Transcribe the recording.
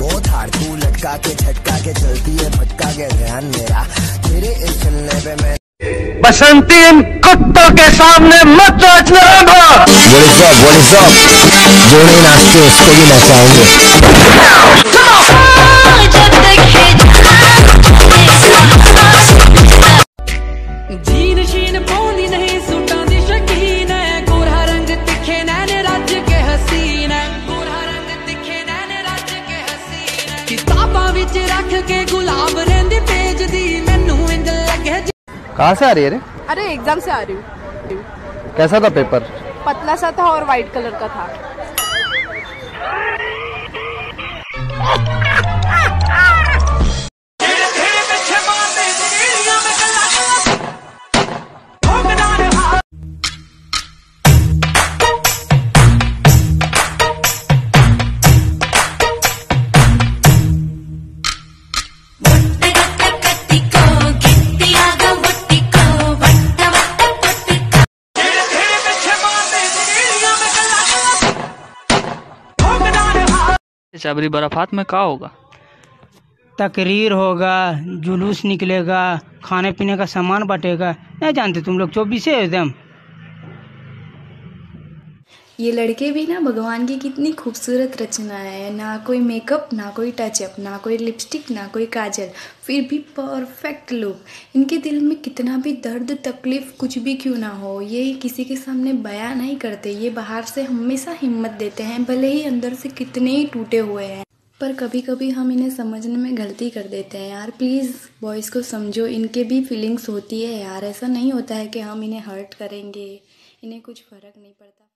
बहुत हार्ड, तू लटका के झटका के चलती है, भटका के ध्यान मेरा तेरे इस चलने पे मैं बसंती इन कुत्तों के सामने मत नाचना। What is up? जो नहीं नाचते उसको भी नचाएंगे। जीन शीन पौनी नहीं सूटा दी शकीन है, गोरा रंग तिखे नैने राज्य के हसीन है, गोरा रंग तिखे नैने राज्य के हसीन है। किताबां विच रख के गुलाब रेंदी भेज दी मैनू इंज लगे। कहाँ से आ रही है रे? अरे एग्जाम से आ रही हूँ। कैसा था पेपर? पतला सा था और वाइट कलर का था। शबरी बराफात में क्या होगा? तकरीर होगा, जुलूस निकलेगा, खाने पीने का सामान बांटेगा। नहीं जानते तुम लोग, 24 एकदम। ये लड़के भी ना भगवान की कितनी खूबसूरत रचना है, ना कोई मेकअप, ना कोई टचअप, ना कोई लिपस्टिक, ना कोई काजल, फिर भी परफेक्ट लुक। इनके दिल में कितना भी दर्द तकलीफ कुछ भी क्यों ना हो, ये किसी के सामने बयां नहीं करते। ये बाहर से हमेशा हिम्मत देते हैं, भले ही अंदर से कितने ही टूटे हुए हैं, पर कभी कभी हम इन्हें समझने में गलती कर देते हैं। यार प्लीज़ बॉयज़ को समझो, इनके भी फीलिंग्स होती है यार। ऐसा नहीं होता है कि हम इन्हें हर्ट करेंगे, इन्हें कुछ फ़र्क नहीं पड़ता।